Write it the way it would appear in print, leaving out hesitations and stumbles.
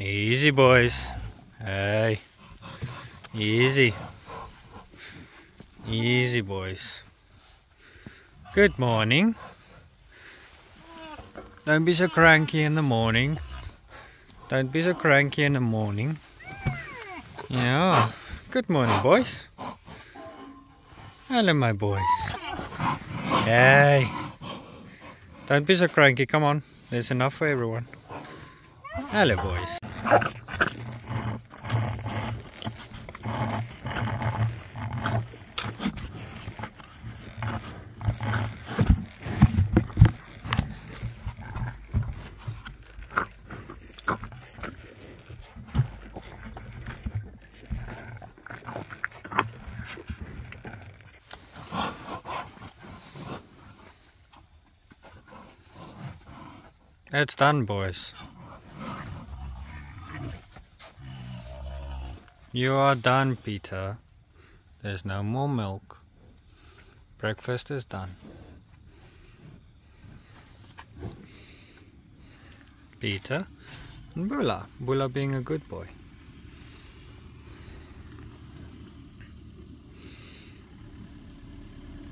Easy, boys. Hey. Easy. Easy, boys. Good morning. Don't be so cranky in the morning. Don't be so cranky in the morning. Yeah. Good morning, boys. Hello, my boys. Hey. Don't be so cranky. Come on. There's enough for everyone. Hello, boys. It's done, boys. You are done, Peter. There's no more milk. Breakfast is done. Peter and Bula. Bula being a good boy.